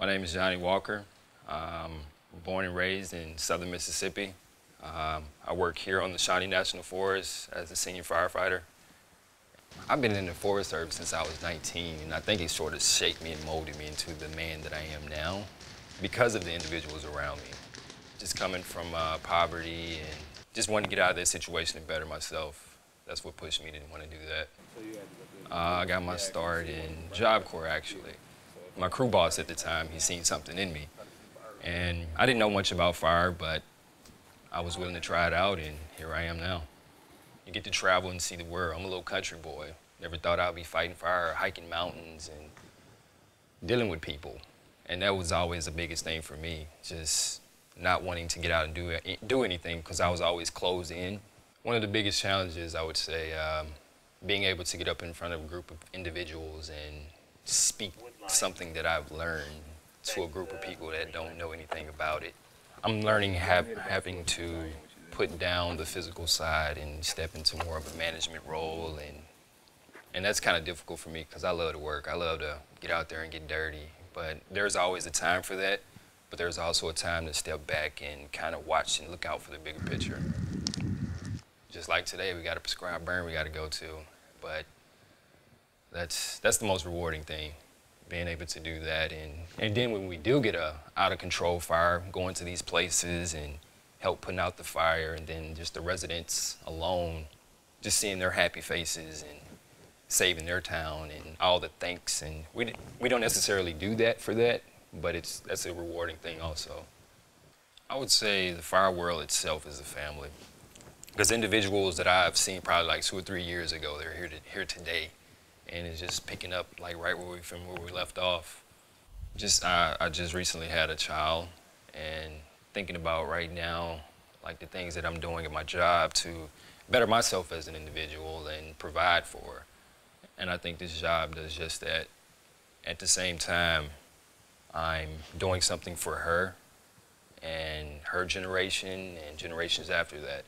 My name is Johnny Walker. Born and raised in southern Mississippi. I work here on the Shawnee National Forest as a senior firefighter. I've been in the Forest Service since I was 19, and I think it sort of shaped me and molded me into the man that I am now because of the individuals around me. Just coming from poverty and just wanting to get out of that situation and better myself. That's what pushed me to want to do that. I got my start in Job Corps, actually. My crew boss at the time, he seen something in me. And I didn't know much about fire, but I was willing to try it out, and here I am now. You get to travel and see the world. I'm a little country boy. Never thought I'd be fighting fire or hiking mountains and dealing with people. And that was always the biggest thing for me, just not wanting to get out and do anything because I was always closed in. One of the biggest challenges, I would say, being able to get up in front of a group of individuals and speak something that I've learned to a group of people that don't know anything about it. I'm learning having to put down the physical side and step into more of a management role, and that's kind of difficult for me because I love to work. I love to get out there and get dirty, but there's always a time for that, but there's also a time to step back and kind of watch and look out for the bigger picture. Just like today, we got a prescribed burn we got to go to, but that's the most rewarding thing. Being able to do that, and then when we do get a out-of-control fire, going to these places and help putting out the fire, and then just the residents alone, just seeing their happy faces and saving their town and all the thanks, and we don't necessarily do that for that, but that's a rewarding thing also. I would say the fire world itself is a family, because individuals that I've seen probably like 2 or 3 years ago, they're here today. And it's just picking up like right from where we left off. I just recently had a child, and thinking about right now, like the things that I'm doing at my job to better myself as an individual and provide for her. And I think this job does just that. At the same time, I'm doing something for her and her generation and generations after that.